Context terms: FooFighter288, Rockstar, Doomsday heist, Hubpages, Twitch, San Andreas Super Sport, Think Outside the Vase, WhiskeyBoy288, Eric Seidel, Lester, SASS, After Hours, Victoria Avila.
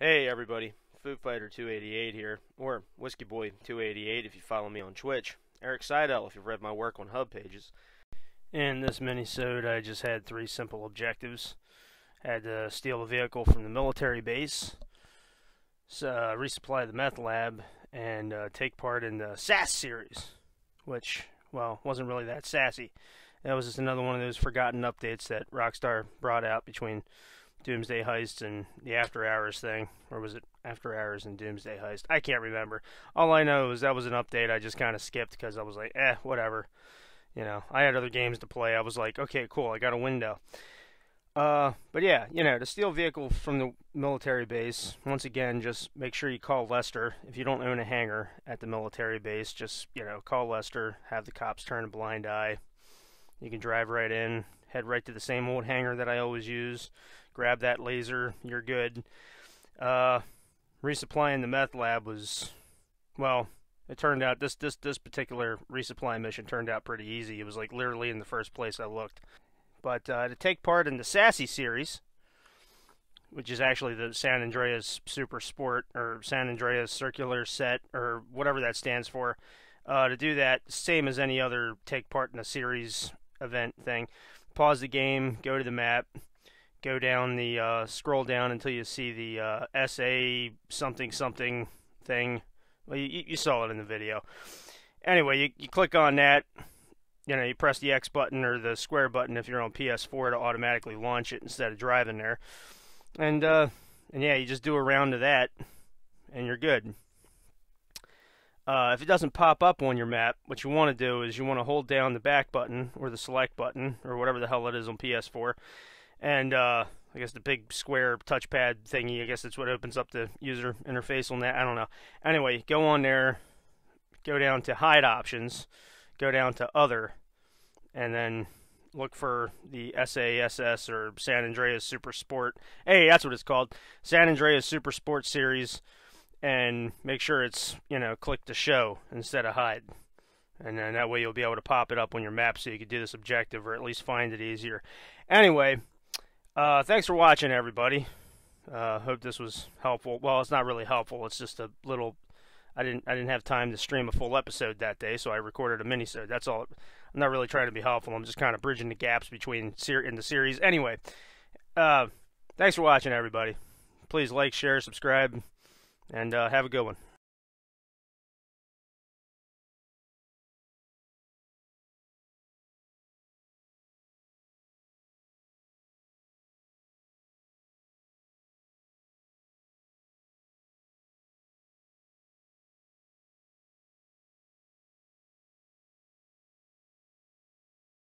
Hey everybody, FooFighter288 here, or WhiskeyBoy288 if you follow me on Twitch, Eric Seidel if you've read my work on Hubpages. In this minisode I just had three simple objectives. I had to steal a vehicle from the military base, resupply the meth lab, and take part in the SASS series, which, well, wasn't really that sassy. That was just another one of those forgotten updates that Rockstar brought out between Doomsday heist and the After Hours thing, or was it After Hours and Doomsday heist? I can't remember. All I know is that was an update I just kind of skipped because I was like, eh, whatever. You know, I had other games to play. I was like, okay, cool, I got a window. But yeah, you know, to steal vehicle from the military base, once again, just make sure you call Lester. If you don't own a hangar at the military base, just, you know, call Lester, have the cops turn a blind eye. You can drive right in, head right to the same old hangar that I always use. Grab that laser, you're good. Resupplying the meth lab was, well, it turned out this particular resupply mission turned out pretty easy. It was like literally in the first place I looked. But to take part in the SASS series, which is actually the San Andreas Super Sport or San Andreas Circular Set or whatever that stands for, to do that, same as any other take part in a series event thing, pause the game, go to the map. Go down the, scroll down until you see the, SA something something thing. Well, you saw it in the video. Anyway, you click on that, you know, you press the X button or the square button if you're on PS4 to automatically launch it instead of driving there. And yeah, you just do a round of that, and you're good. If it doesn't pop up on your map, what you want to do is you want to hold down the back button or the select button or whatever the hell it is on PS4. And I guess the big square touchpad thingy, I guess that's what opens up the user interface on that. I don't know. Anyway, go on there, go down to hide options, go down to other, and then look for the SASS or San Andreas Super Sport. Hey, that's what it's called, San Andreas Super Sport Series, and make sure it's, you know, click to show instead of hide. And then that way you'll be able to pop it up on your map so you can do this objective or at least find it easier. Anyway. Thanks for watching, everybody. Hope this was helpful. Well, it's not really helpful. It's just a little. I didn't have time to stream a full episode that day, so I recorded a minisode. That's all. I'm not really trying to be helpful. I'm just kind of bridging the gaps between the series. Anyway, thanks for watching, everybody. Please like, share, subscribe, and have a good one.